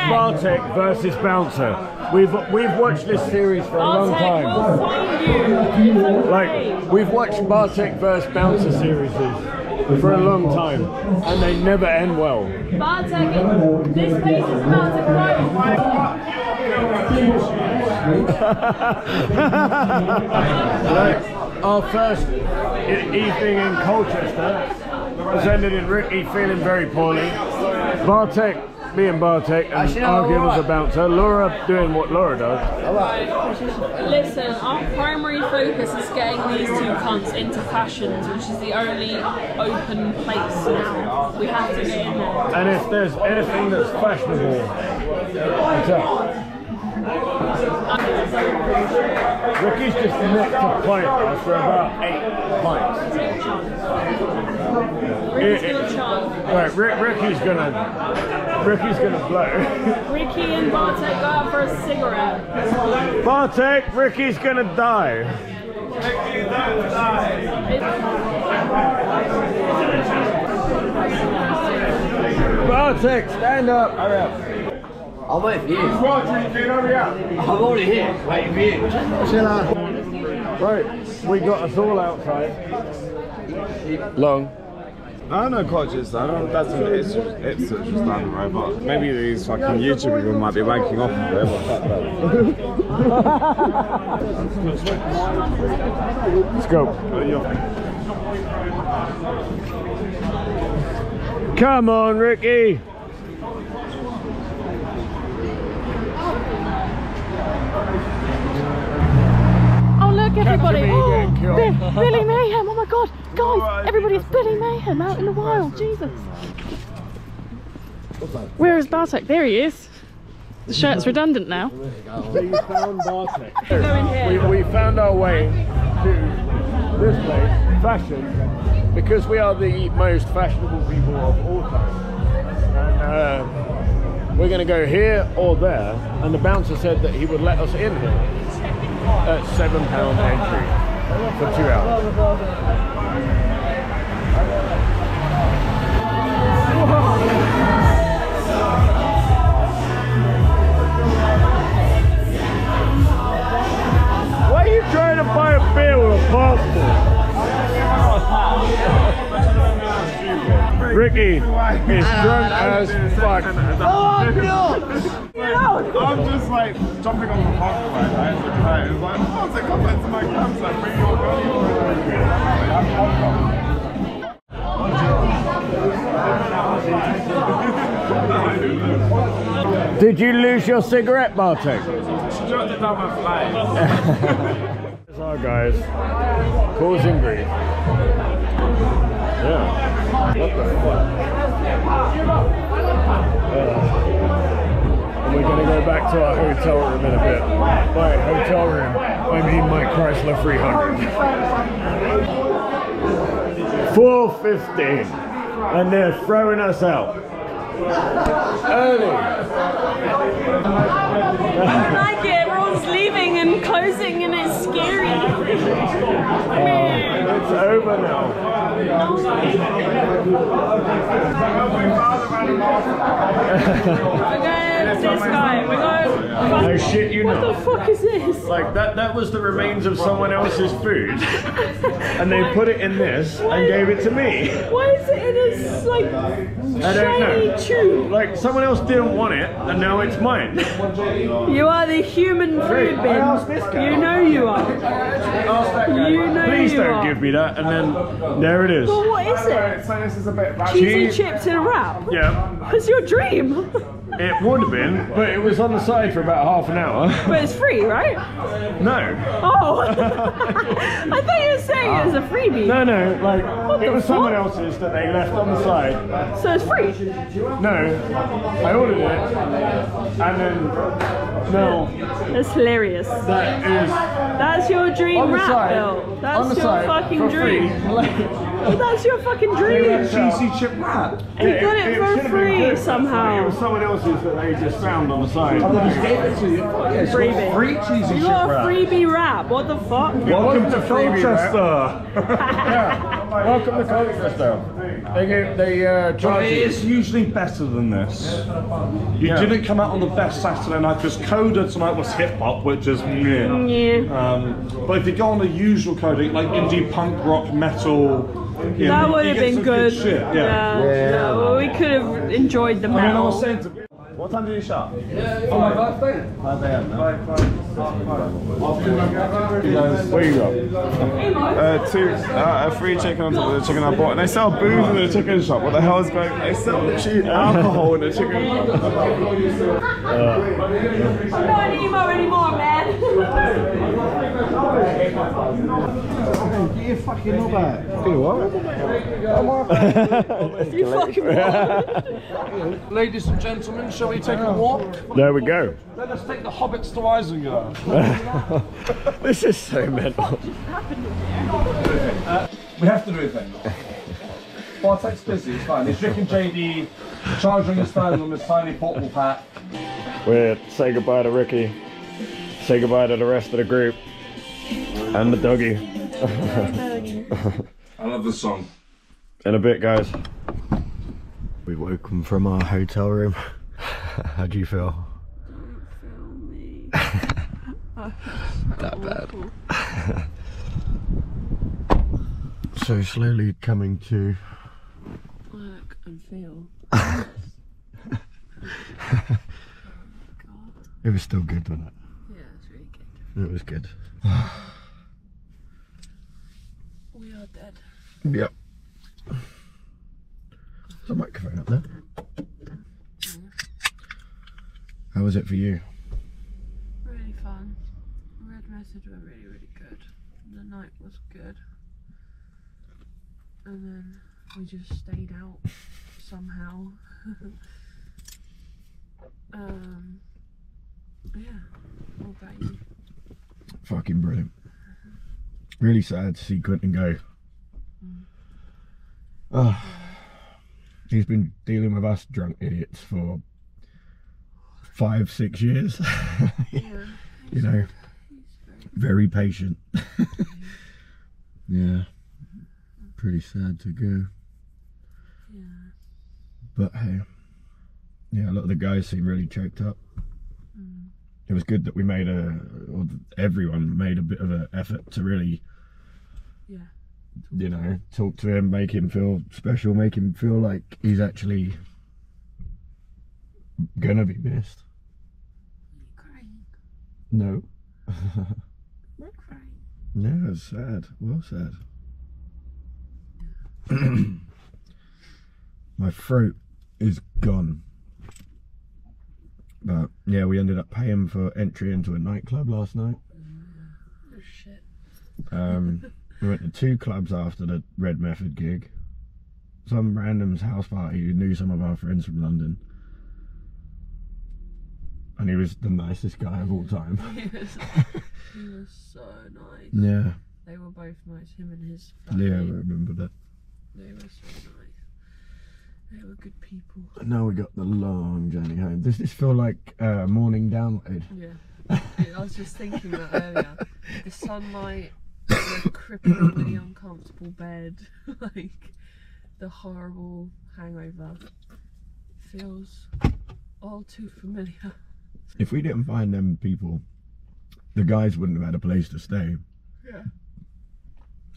Bartek versus Bouncer. We've we've watched this series for a long time. Like we've watched Bartek versus Bouncer series for a long time, and they never end well. Bartek, this place is about to close. Like our first evening in Colchester has ended in Ricky feeling very poorly. Bartek. Me and Bartek and no, arguing right. as a bouncer, Laura doing what Laura does. Right. Listen, our primary focus is getting these two cunts into Fashions, which is the only open place now. We have to get in there. And if there's anything that's fashionable, it's up. Ricky's just nicked a pint after about eight pints. Ricky's it, it, right, Rick, Ricky's gonna, Ricky's gonna blow. Ricky and Bartek go out for a cigarette. Bartek, Ricky's gonna die. Ricky's gonna die. Bartek, stand up. Hurry up. I'll wait for you. I'm already here, waiting for you. Chill out. Right, we got us all outside. Long. I know coaches, I don't know, that's an extra standard, right? But maybe these fucking YouTube people might be wanking off of it, but fuck that. Let's go. Come on, Ricky! Everybody, oh, Billy Mayhem, oh my god, guys, everybody's Billy Mayhem out in the wild, Jesus. Where is Bartek? There he is. The shirt's redundant now. We found Bartek. We, we found our way to this place, fashion, because we are the most fashionable people of all time. And, uh, we're going to go here or there, and the bouncer said that he would let us in here. At seven pound entry for two hours. Why are you trying to buy a beer with a passport? Ricky is drunk as fuck. Oh no! I'm just like jumping on the park line, right? Like, it's like, oh, it's like, come into my campsite, bring your girl, you're like, I'm welcome. Did you lose your cigarette, Bartek? She dropped it down my flight. There's our guys, causing grief. Yeah. What the fuck? We're going to go back to our hotel room in a bit. By hotel room, I mean my Chrysler three hundred. four fifteen, and they're throwing us out. Early. I like it, everyone's leaving and closing and it's scary. Uh, it's over now. This guy. We're going, no shit, you know. What the fuck is this? Like that—that that was the remains of someone else's food, and they put it in this why, and gave it to me. Why is it in this like I don't know. Tube? Like someone else didn't want it, and now it's mine. You are the human food bin. I asked this guy. You know you are. Ask that guy. You know Please you don't are. give me that, and then there it is. Well, what is it? So this is a bit cheesy chips in a wrap. Yeah. That's your dream. It would have been, but it was on the side for about half an hour. But it's free, right? No. Oh! I thought you were saying it was a freebie. No, no, like, what it was fuck? someone else's that they left on the side. So it's free? No. I ordered it, and then, no. That's hilarious. That is... That's your dream wrap, side, Bill. That's your fucking dream. Well, that's your fucking dream. Cheesy chip wrap. And you got it, it for free somehow. It was someone else's that they just found on the side. I just gave it to you. Yeah, freebie. Free cheesy you chip wrap. You got a freebie wrap. What the fuck? Welcome, Welcome to Folkestone. Yeah. Welcome to Colchester. They gave, they uh, charge it is usually better than this. You yeah. didn't come out on the best Saturday night because Koda tonight was hip hop, which is mm, yeah. Um, but if you go on the usual Koda, like indie punk, rock, metal. You that know, would have been good. good shit. Yeah, yeah. yeah. No, we could have enjoyed the metal. What time did you shop? Yeah, oh, my birthday. five a m Where you go? Uh, two, uh, a free chicken on top of the chicken I bought, and they sell booze in the chicken shop. What the hell is going on? They sell cheap alcohol in the chicken shop. I'm not an emo anymore, man. Get your fucking knob out. Do what? You fucking what? Ladies and gentlemen, shall we take a walk? There we go. Let us take the hobbits to Isengard. This is so mental. Uh, we have to do a thing. Bartek's busy, it's fine. He's drinking J D, charging his phone on this tiny portable pack. We're say goodbye to Ricky, say goodbye to the rest of the group, and the doggy. I love this song. In a bit, guys. We woke them from our hotel room. How do you feel? That bad. So slowly coming to work and feel. Oh God. It was still good, wasn't it? Yeah, it was really good. It was good. We are dead. Yep. There's a microphone up there. Mm. How was it for you? Really fun. Red Method were really, really good. The night was good. And then we just stayed out somehow. um, yeah, all about you. Fucking brilliant. Really sad to see Quinton go. Mm. Oh, he's been dealing with us drunk idiots for five, six years. Yeah, you know, very patient. Yeah. Pretty sad to go. Yeah. But hey, yeah, a lot of the guys seem really choked up. Mm. It was good that we made a, or everyone made a bit of an effort to really, yeah, you know, talk to him, make him feel special, make him feel like he's actually gonna be missed. Are you crying? No. Not crying. No, it's sad. Well, sad. My throat is gone. But yeah, we ended up paying for entry into a nightclub last night. Oh shit. Um, we went to two clubs after the Red Method gig. Some random's house party who knew some of our friends from London. And he was the nicest guy of all time. He was, he was so nice. Yeah. They were both nice, him and his family. Yeah, I remember that. They were so nice. They were good people. And now we got the long journey home. Does this feel like a uh, morning download? Yeah. I was just thinking that earlier. The sunlight, the cripplingly uncomfortable bed, like the horrible hangover feels all too familiar. If we didn't find them people, the guys wouldn't have had a place to stay. Yeah.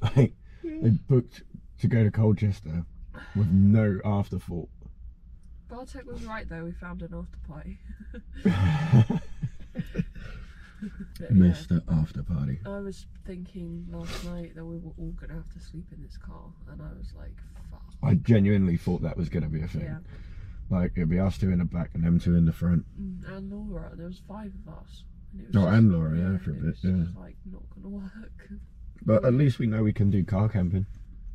Like, yeah. They booked to go to Colchester with no afterthought. Bartek was right though, we found an after party. Missed the after party. I was thinking last night that we were all going to have to sleep in this car, and I was like, fuck. I genuinely thought that was going to be a thing. Yeah. Like, it'd be us two in the back and them two in the front. Mm, and Laura, there was five of us. And it was oh, just, and Laura, yeah, yeah for a it bit, was yeah. Just, like, not going to work. But at least we know we can do car camping.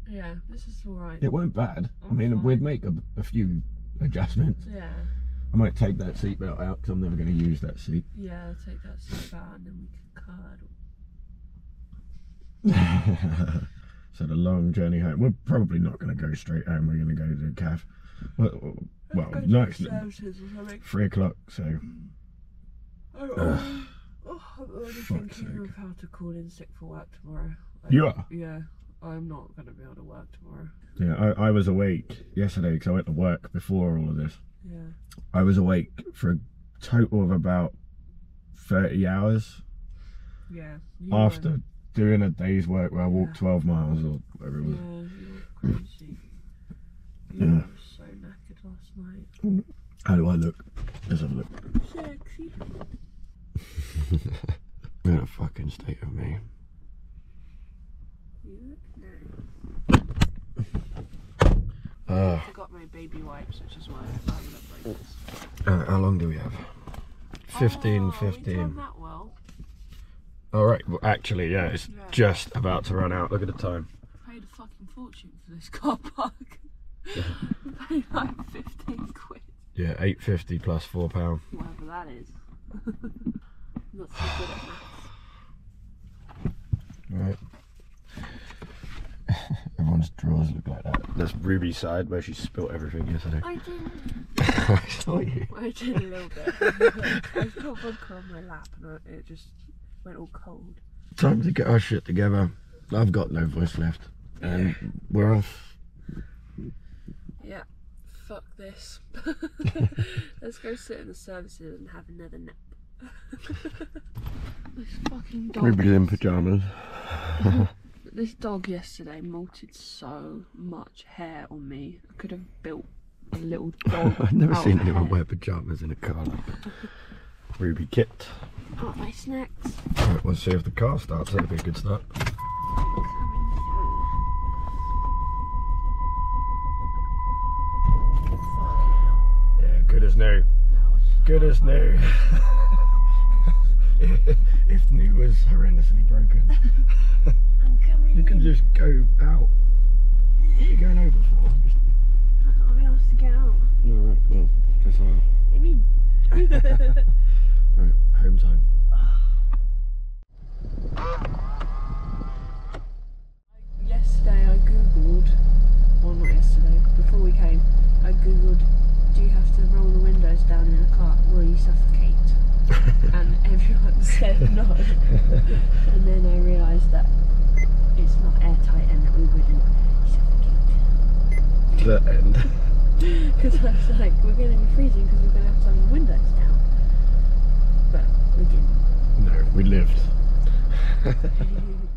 Yeah, this is alright. It weren't bad. I'm I mean, fine. We'd make a, a few adjustments. Yeah. I might take that seatbelt out because I'm never going to use that seat. Yeah, I'll take that seatbelt out and then we can cuddle. So the long journey home. We're probably not going to go straight home. We're going to go to the cafe. Well, well no, it's three o'clock, so. Oh, oh. Oh, I'm already thinking of how to call in sick for work tomorrow. Like, you are? Yeah, I'm not going to be able to work tomorrow. Yeah, I, I was awake yesterday because I went to work before all of this. Yeah. I was awake for a total of about thirty hours. Yeah. After were. doing a day's work where I walked yeah. twelve miles or whatever it was. Yeah, you were crazy. You yeah. were so knackered last night. How do I look? Let's have a look. Sexy. What a fucking state of me. You look nice. Uh, I forgot my baby wipes, which is why I look like this. Uh, how long do we have? fifteen, oh, fifteen. We've done that well. All right. Well, actually, yeah, it's yeah. just about to run out. Look at the time. I paid a fucking fortune for this car park. Yeah. I paid like fifteen quid. Yeah, eight fifty plus four pound. Whatever that is. Not so good at maths. Right. Everyone's drawers look like that. That's Ruby's side where she spilt everything yesterday. I didn't. I saw you. I did a little bit. I spilled vodka on my lap and it just went all cold. Time to get our shit together. I've got no voice left. And um, we're off. Yeah. Fuck this. Let's go sit in the services and have another nap. This fucking dog. Ruby's in pyjamas. this dog yesterday molted so much hair on me. I could have built a little dog. I've never seen anyone hair. wear pyjamas in a car like that. Ruby kit. Got my snacks. Alright, let's see if the car starts. That'd be a good start. Yeah, good as new. Good as new. If new was horrendously broken. I'm coming. You can just go out. What are you going over for? Just... I can't be asked to get out. Alright, well, guess I'll. What do you mean? Alright, home time. Yesterday I googled, well not yesterday, before we came, I googled, do you have to roll the windows down in a car? Will you suffocate? And everyone said no. And then I realised that it's not airtight and that we wouldn't suffocate. To that end. Because I was like, we're going to be freezing because we're going to have some windows down. But we didn't. No, we lived.